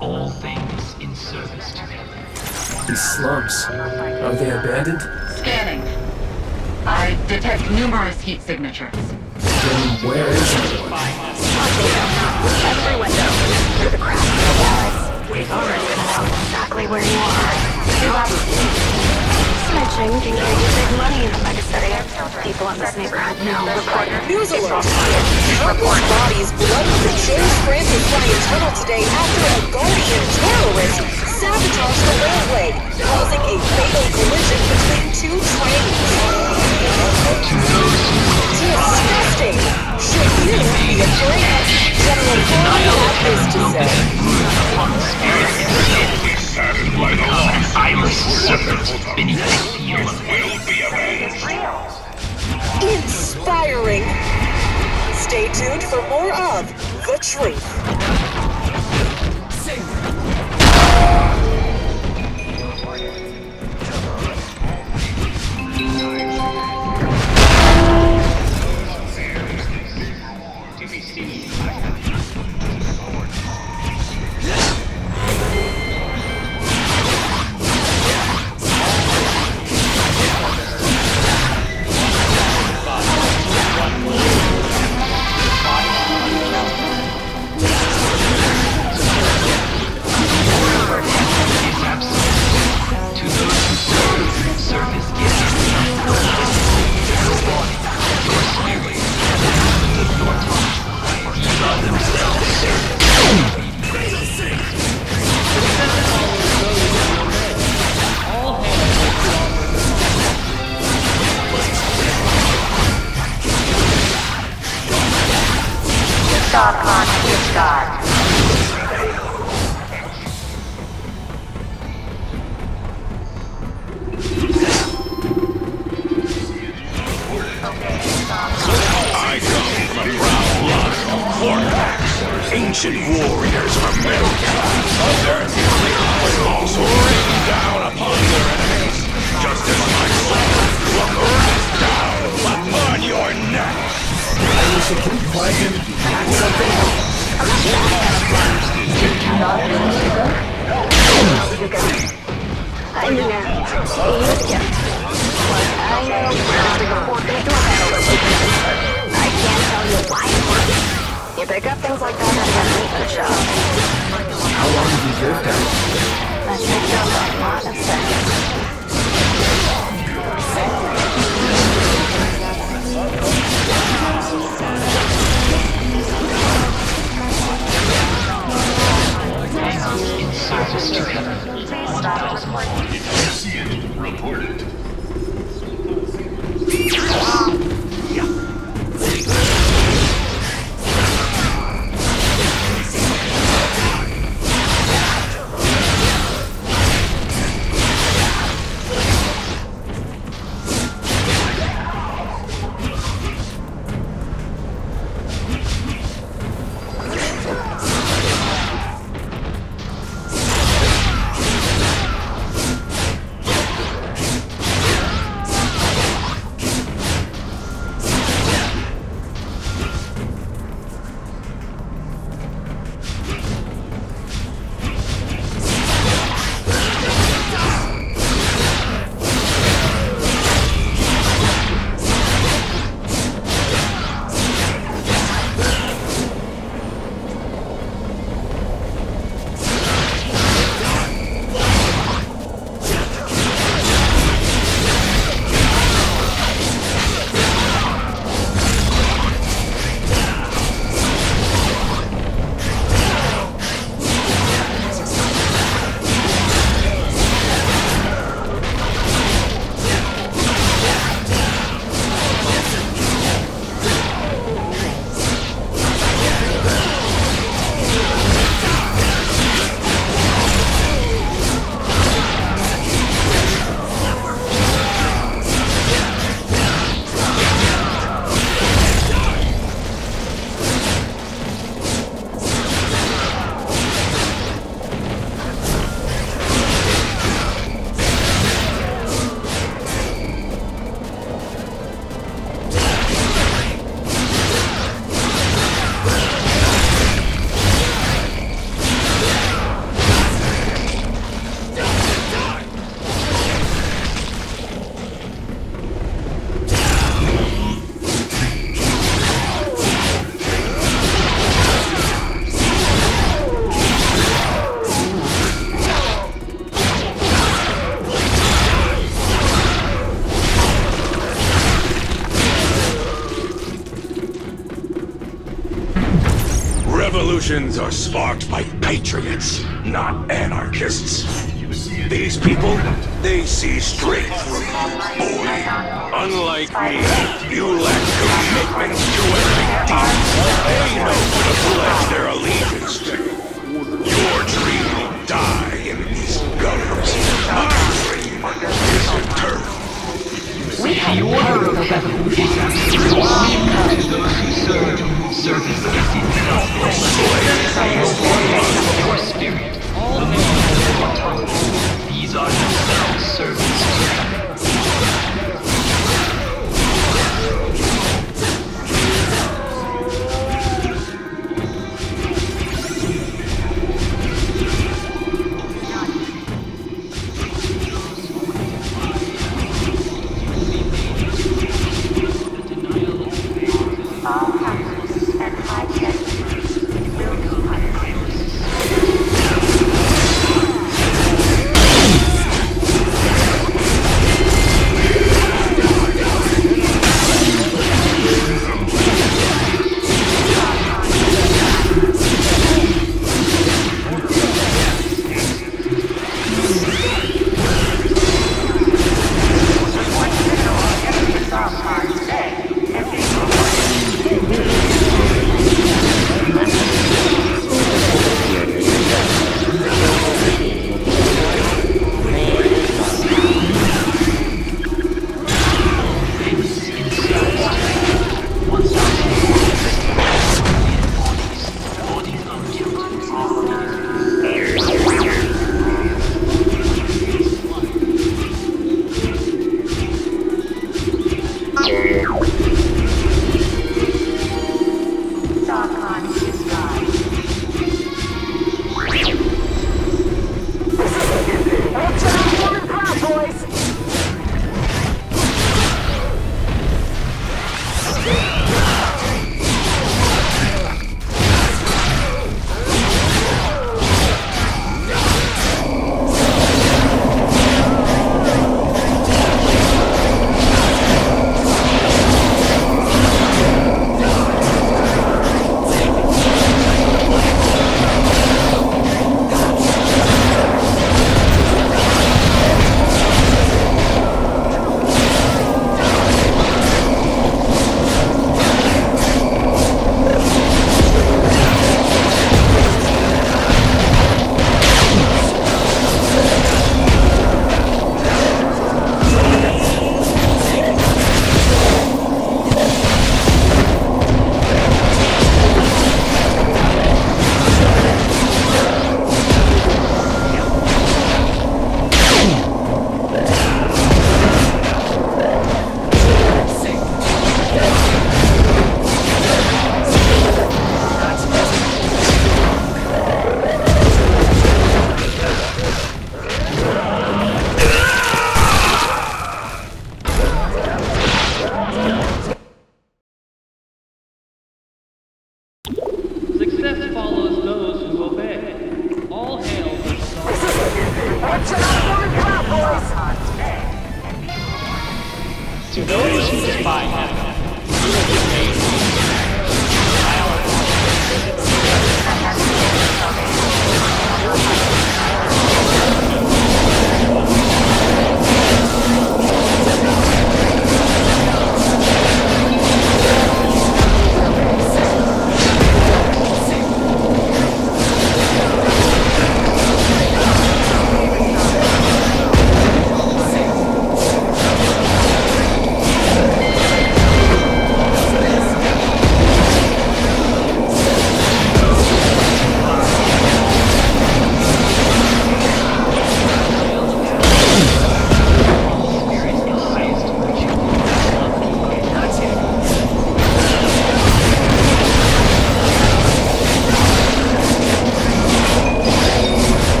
all things in service to their land. These slums, are they abandoned? Scanning. I detect numerous heat signatures. Then where is everyone? Everyone knows through the crack in the walls. We've already found exactly where you are. Smudging can get you big money in the legacy. People in this neighborhood know. Report. News alert. Report. Bodies blood for James Francis flying tunnel today after a Guardian terrorist sabotaged the railway, causing a fatal collision between two trains. Disgusting! Should you be a traitor? General Gordon had this to say. I must suffer beneath the heel of will. Inspiring! Stay tuned for more of The Truth. Ancient warriors of America, others were also written down upon their enemies, just as my sword will rest down upon your neck. I wish you could find him. Something. I know. I can't tell you why. You pick up things like that and leave the job. How long did you live down? I picked up a lot of seconds. In service to heaven. 1,000. I see it. Report it. Yeah. Revolutions are sparked by patriots, not anarchists. These people, they see straight through you, boy. Unlike me, you lack commitments to every deed. They know who to pledge their allegiance to. Your dream will die in these gutters. My dream is eternal. We have power of the revolution. These are the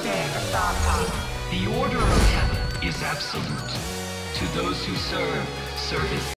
obey the Sarkar. The order of heaven is absolute. To those who serve, service